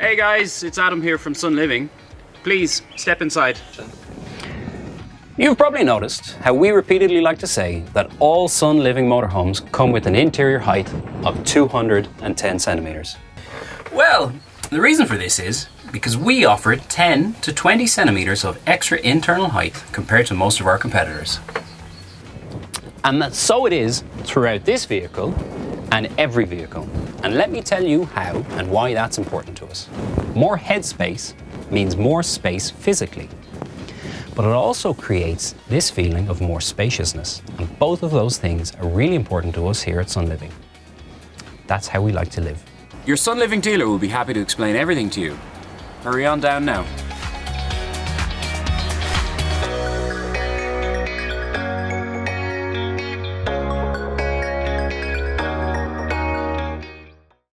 Hey guys, it's Adam here from Sun Living. Please, step inside. You've probably noticed how we repeatedly like to say that all Sun Living motorhomes come with an interior height of 210 centimeters. Well, the reason for this is because we offer 10 to 20 centimeters of extra internal height compared to most of our competitors. And that so it is throughout this vehicle and every vehicle. And let me tell you how and why that's important to us. More headspace means more space physically, but it also creates this feeling of more spaciousness. And both of those things are really important to us here at Sun Living. That's how we like to live. Your Sun Living dealer will be happy to explain everything to you. Hurry on down now.